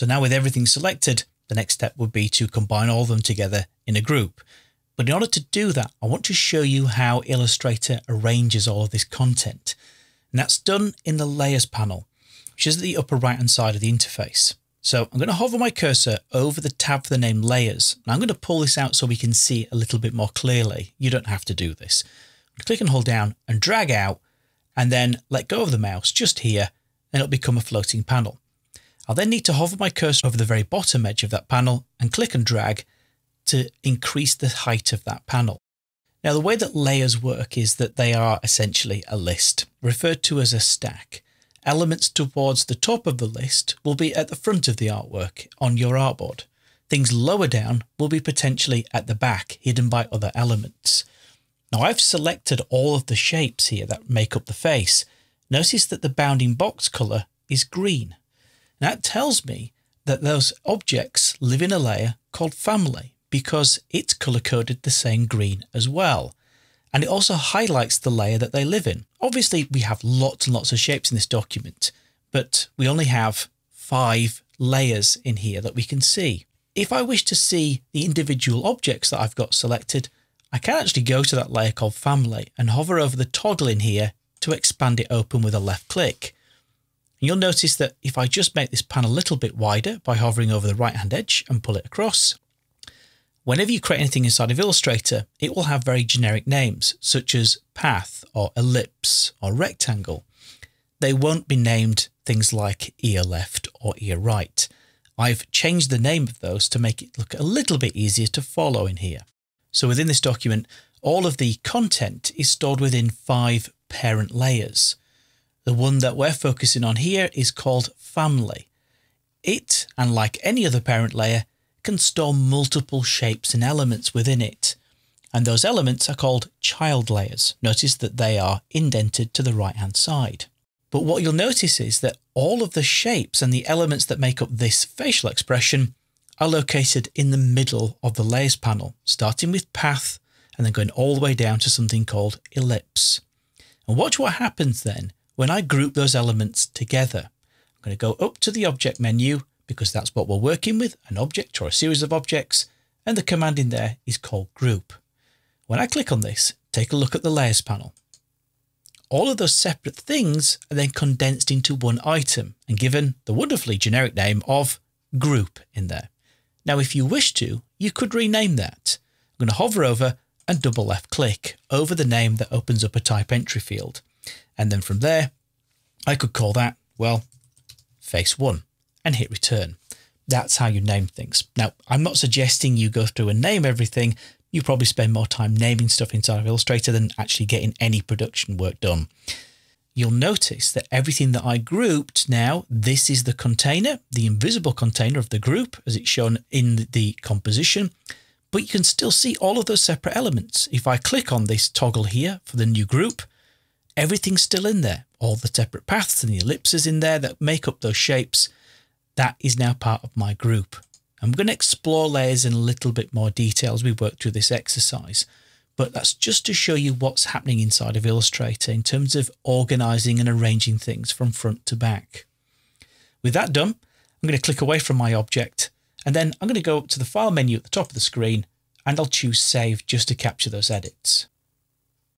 So now with everything selected, the next step would be to combine all of them together in a group. But in order to do that, I want to show you how Illustrator arranges all of this content. And that's done in the Layers panel, which is at the upper right-hand side of the interface. So I'm going to hover my cursor over the tab for the name Layers. And I'm going to pull this out so we can see a little bit more clearly. You don't have to do this. Click and hold down and drag out, and then let go of the mouse just here, and it'll become a floating panel. I'll then need to hover my cursor over the very bottom edge of that panel and click and drag to increase the height of that panel. Now, the way that layers work is that they are essentially a list, referred to as a stack. Elements towards the top of the list will be at the front of the artwork on your artboard. Things lower down will be potentially at the back, hidden by other elements. Now, I've selected all of the shapes here that make up the face. Notice that the bounding box color is green. Now, that tells me that those objects live in a layer called family, because it's color coded the same green as well. And it also highlights the layer that they live in. Obviously, we have lots and lots of shapes in this document, but we only have 5 layers in here that we can see. If I wish to see the individual objects that I've got selected, I can actually go to that layer called Family and hover over the toggle in here to expand it open with a left click. And you'll notice that if I just make this panel a little bit wider by hovering over the right-hand edge and pull it across, whenever you create anything inside of Illustrator, it will have very generic names such as path or ellipse or rectangle. They won't be named things like ear left or ear right. I've changed the name of those to make it look a little bit easier to follow in here. So within this document, all of the content is stored within 5 parent layers. The one that we're focusing on here is called Family. It, and like any other parent layer, can store multiple shapes and elements within it. And those elements are called child layers. Notice that they are indented to the right-hand side. But what you'll notice is that all of the shapes and the elements that make up this facial expression are located in the middle of the layers panel, starting with path and then going all the way down to something called ellipse. And watch what happens then when I group those elements together. I'm going to go up to the object menu because that's what we're working with, an object or a series of objects, and the command in there is called group. When I click on this, take a look at the layers panel. All of those separate things are then condensed into one item and given the wonderfully generic name of group in there. Now, if you wish to, you could rename that. I'm going to hover over and double left click over the name that opens up a type entry field. And then from there, I could call that, well, face 1 and hit return. That's how you name things. Now, I'm not suggesting you go through and name everything. You probably spend more time naming stuff inside of Illustrator than actually getting any production work done. You'll notice that everything that I grouped now, this is the container, the invisible container of the group as it's shown in the composition, but you can still see all of those separate elements. If I click on this toggle here for the new group, everything's still in there. All the separate paths and the ellipses in there that make up those shapes, that is now part of my group. I'm going to explore layers in a little bit more detail as we work through this exercise. But that's just to show you what's happening inside of Illustrator in terms of organizing and arranging things from front to back. With that done, I'm going to click away from my object and then I'm going to go up to the file menu at the top of the screen and I'll choose Save just to capture those edits.